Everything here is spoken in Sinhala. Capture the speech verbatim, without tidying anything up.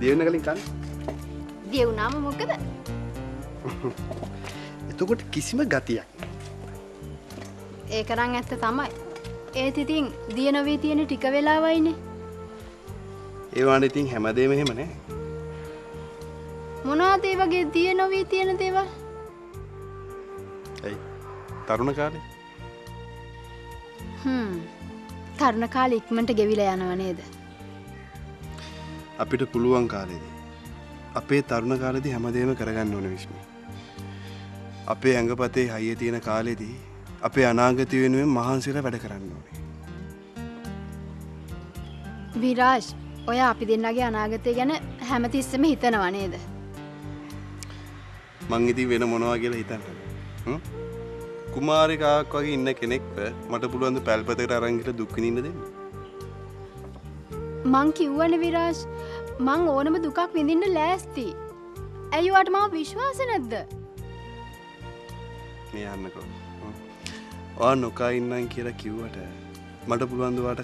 දියවෙන්න කලින් කන්න. දියුණාම මොකද? එතකොට කිසිම ගතියක්. ඒක නම් ඇත්ත තමයි. ඒත් ඉතින් දිය නොවි තියෙන ටික වෙලාවයිනේ. ඒ වань ඉතින් හැමදේම එහෙම නේ. මොනවාද ඒ වගේ දිය නොවි තියෙන දේවල්? ඒ තරුණ කාලේ. හ්ම්. තරුණ කාලේ ඉක්මනට ගෙවිලා යනව නේද? අපිට පුළුවන් කාලේදී අපේ තරුණ කාලේදී හැමදේම කරගන්න ඕනේ විශ්මි. අපේ ඇඟපතේ හයිය තියෙන කාලේදී අපේ අනාගතය වෙනුවෙන් මහන්සිලා වැඩ කරන්න ඕනේ. විරාජ්, ඔය අපි දෙන්නගේ අනාගතය ගැන හැමතිස්සෙම හිතනවා නේද? මං ඉතින් වෙන මොනවා කියලා හිතන්නේ. හ්ම්. කුමාරිකාවක් වගේ ඉන්න කෙනෙක්ව මට පුළුවන් ද පැල්පතකට අරන් ගිහලා දුක් විඳින්න දෙන්න? මං කිව්වනේ විරාජ්, මං ඕනම දුකක් විඳින්න ලෑස්ති. ඇයි ඔයාට මාව විශ්වාස නැද්ද? මේ අන්නකෝ. ඔයා නොකා ඉන්නම් කියලා කිව්වට මට පුළුවන් ද ඔයාට